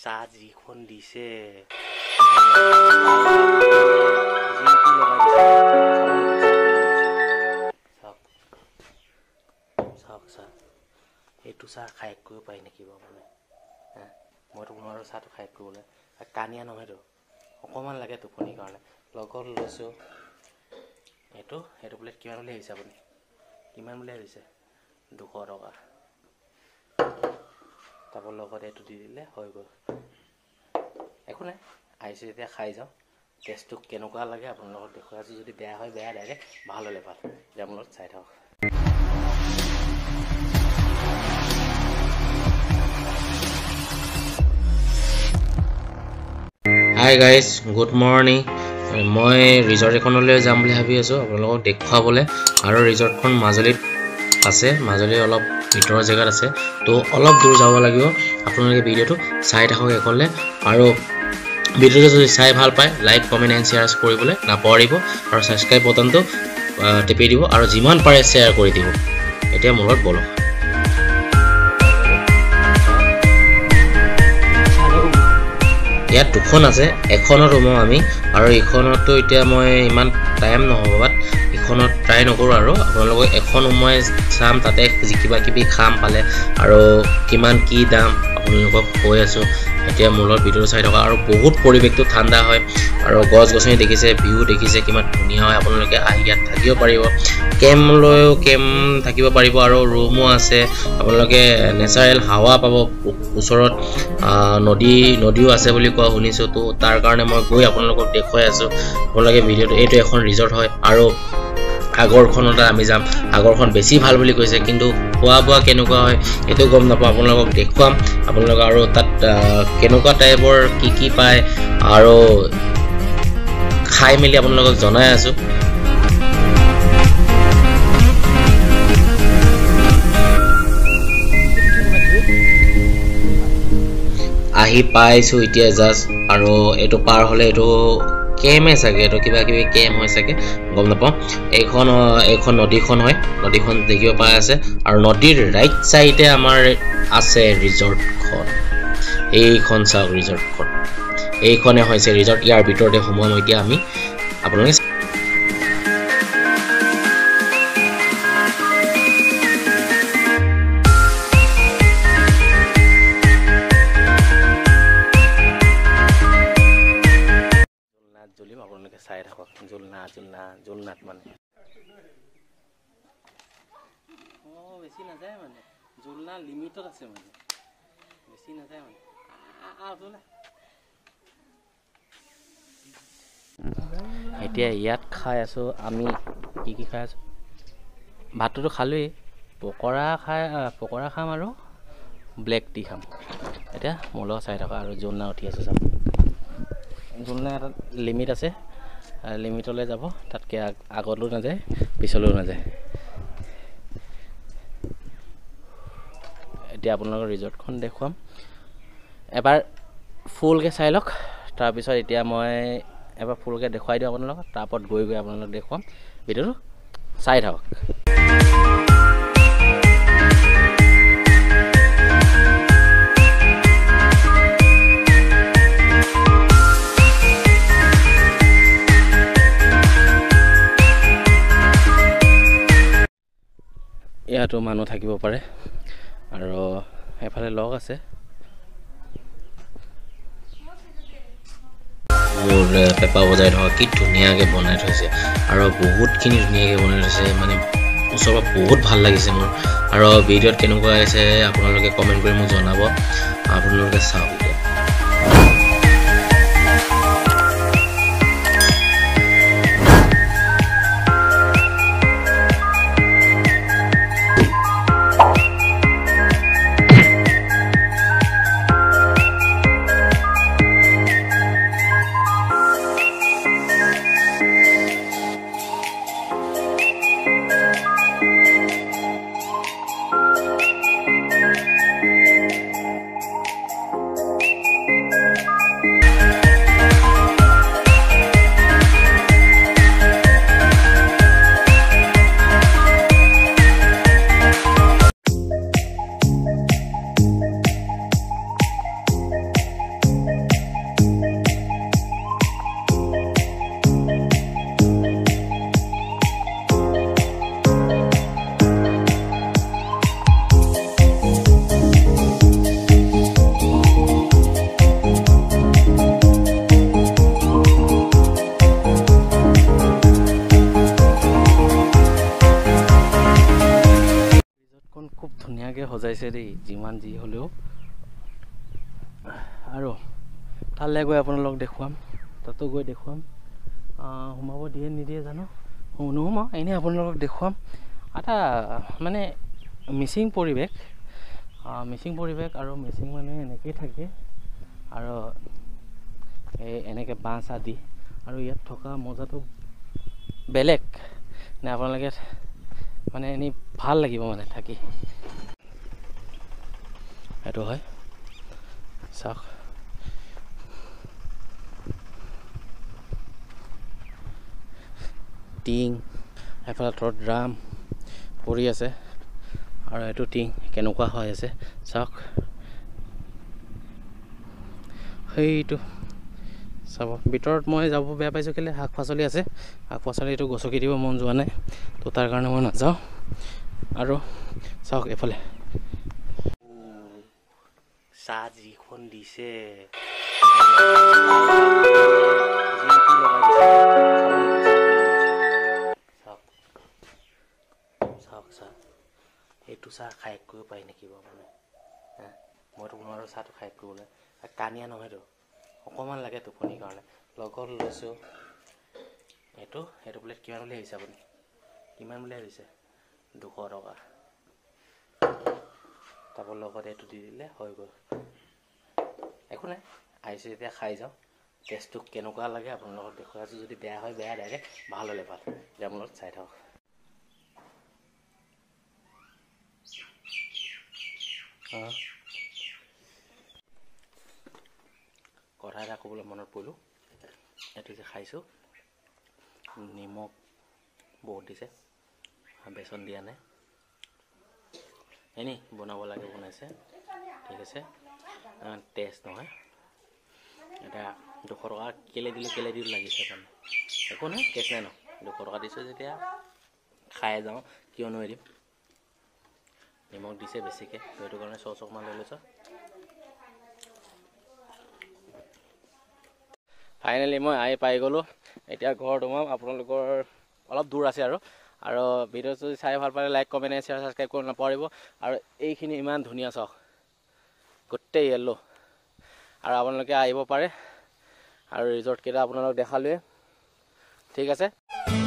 साजी खोंदी से এইটো চাহ খাই কৰিব পাই নেকি বাৰু মানে মইতো উনৰ চাহটো খাই কৰিবলৈ কানিয়া নহয়তো অকমান লাগে টোপনি কাৰণে লগৰ লৈছো এইটো এইটো প্লেট কিমান বুলি আহিছে আপুনি কিমান বুলি আহিছে 200 টকা তারপর লগত এইটো দি দিলে হৈ গ'ল একো নাই আইছে এতিয়া খাই যাও টেস্টটো কেনেকুৱা লাগে আপোনালোকক দেখুৱাছি যদি বেয়া হয় বেয়া ডাইৰেক্ট ভাল হলে ভাল জামলত চাই থাকক हाय गाइस गुड मॉर्निंग मैं रिजॉर्ट एखनले जाम বুলি ভাবি আছো আপোনালোকক দেখাবলে আৰু ৰিজৰ্টখন মাজুলীত আছে মাজুলী অলপ ভিতৰ জায়গাত আছে তো অলপ দূৰ যাব লাগিব আপোনালোকে ভিডিওটো চাই থাকক এখনলে আৰু ভিডিওটো যদি চাই ভাল পায় লাইক কমেন্ট এন্ড শেয়াৰ কৰিবলে নাপাহৰিব আৰু সাবস্ক্ৰাইব বটনটো টিপি দিব আৰু যিমান পাৰে শেয়াৰ কৰি দিব এতিয়া মূলত বলো ইয়াত দুখন আছে এখনৰ ৰুম আমি আৰু এখনতো এতিয়া মই ইমান টাইম নহ'বাত এখনত ট্ৰাই নকৰো আৰু আপোনালোকক এখন মই চাম তাতে কিবা কিবি খাম পালে আৰু কিমান কি দাম আপোনালোকক কৈ আছো এতিয়া মূলৰ ভিডিও চাই থকা আৰু বহুত পৰিবেশটো ঠাণ্ডা হয় আৰু গছ-গছনি দেখিছে ভিউ দেখিছে কিমান ধুনীয়া হয় আপোনালোকে আহি ইয়াত থাকিব পাৰিব কেম্প লয়ও কেম্প থাকিব পাৰিব আৰু ৰুমো আছে আপোনালোকে নেচাৰেল হাৱা পাব ওচৰত নদীও আছে বুলি কোৱা শুনিছো তো তাৰ কাৰণে মই গৈ আপোনালোকক দেখাই আছো আপোনালোকে ভিডিওটো এইটো এখন ৰিজৰ্ট হয় আৰু আগৰখনত আমি যাম আগৰখন বেছি ভাল বুলি কৈছে কিন্তু খোৱা-বোৱা কেনেকুৱা হয় এটো গম নাপাও আপোনালোকক দেখাম আপোনালোক আৰু তাত কেনেকুৱা টাইপৰ কি কি পায় আৰু খাই মেলি আপোনালোকক জনাই আছো আহি পাইছো এতিয়া জাস্ট আৰু এটো পাৰ হলে এটো केम है सके तो किबा किबि केम हो सके गम नपाउ एखन नदीखन होय नदीखन देखियो पाय আছে আৰু নদীৰ ৰাইট সাইডে আমাৰ আছে ৰিজৰ্ট খন এইখন সা ৰিজৰ্ট খন এইখনে হৈছে ৰিজৰ্ট ইয়াৰ ভিতৰতে সোমাম এতিয়া আমি আপোনালোকে जुलनाथ माने ओ बेसी ना जाय माने जुलना लिमिटेड আছে माने बेसी ना जाय माने आ जुलना এতিয়া ইয়াত খাই আছো আমি কি কি খাই আছো ভাতটো খালুই পকৰা খাম আৰু ব্ল্যাক টি খাম এটা মল চাই থকা আৰু জুলনা উঠি আছে সব জুলনা এটা লিমিট আছে লিমিটলে যাব তাতকে আগলৈ না যায় পিছলৈ না যায় এতিয়া আপোনালোকৰ ৰিজৰ্টখন দেখুৱাম এবাৰ ফুলকে চাই লওক তাৰ পিছত এতিয়া মই এবাৰ ফুলকে দেখাই দিম আপোনালোকক তাৰপৰত গৈ গৈ আপোনালোকক দেখুৱাম ভিডিওটো চাই থাকক ইয়াতো মানুহ থাকিব পাৰে আৰু এফালে লগ আছে মোৰ পেপা বজাই থকা কি ধুনিয়াকে বনাই থৈছে আৰু বহুত কিনি ধুনিয়াকে বনাই থৈছে মানে সব বহুত ভাল লাগিছে মোৰ আৰু ভিডিওত কেনেকুৱা আছে আপোনালোকে কমেন্ট কৰি মোক জনাব আপোনালোকে চাওক আছে দেই যিমান যি হলেও আৰু তালে গৈ আপোনালোক দেখুৱাম তাতো গৈ দেখুৱাম সোমাব দিয়ে নিদিয়ে জানো নুসুমা এনে আপোনালোক দেখুৱাম এটা মানে মিচিং পৰিৱেশ আৰু মিচিং মানে এনেকৈ থাকে আৰু এনেকৈ বাঁচ আদি আৰু ইয়াত থকা মজাটো বেলেগ নে আপোনালোকে মানে এনে ভাল লাগিব মানে থাকি এইটো হয় চাওক টিং এফালে তৰ ড্ৰাম পৰি আছে আৰু এইটো টিং কেনেকুৱা হৈ আছে চাওক সেইটো চাব ভিতৰত মই যাব বেয়া পাইছো কেলে শাক পাচলি আছে শাক পাচলি এইটো গছকি দিব মন যোৱা নাই তো তাৰ কাৰণে মই নাযাওঁ আৰু চাওক এফালে সাজিখন দিছে এইটো চাহ খাই কৰিব পাই নেকি বাৰু মানে মই তো নোৱাৰো চাহটো খাই কৰিবলৈ কানিয়া নহয়তো অকমান লাগে টোপনিৰ কাৰণে লগত লৈছো এইটো এইটো প্লেট কিমান বুলি আহিছে আপুনি কিমান বুলি আহিছে 200 টকা তারপর লগত এইটো দি দিলে হৈ গ'ল একো নাই আহিছে এতিয়া খাই যাওঁ টেষ্টটো কেনেকুৱা লাগে আপোনালোকক দেখুৱাইছো যদি বেয়া হয় বেয়া লাগে ভাল হলে ভাল জামলত চাই থাকক কথা এটা ক'বলৈ মনত পৰিলো এইটো যে খাইছো নিমখ বহুত দিছে বেচন দিয়া নাই এনে বনাব লাগে বনাইছে ঠিক আছে টেষ্ট নহয় এটা 200 টকা কেলে দিলো লাগিছে মানে একো নাই টেষ্ট নাই ন 200 টকা দিছে যেতিয়া খাই যাওঁ কিয় নয় দিম নিমখ দিছে বেছিকৈ সেইটো কাৰণে চচ অকণমান লৈ লৈছোঁ ফাইনেলি মই আহি পাই গ'লোঁ এতিয়া ঘৰ সোমাম আপোনালোকৰ অলপ দূৰ আছে আৰু আৰু ভিডিঅ'টো যদি চাই ভাল পালে লাইক কমেণ্ট শ্বেয়াৰ ছাবস্ক্ৰাইব কৰিব নাপাহৰিব আৰু এইখিনি ইমান ধুনীয়া চাওক গোটেই য়েল্ল' আৰু আপোনালোকে আহিব পাৰে আৰু ৰিজৰ্টকেইটা আপোনালোক দেখালোৱে ঠিক আছে।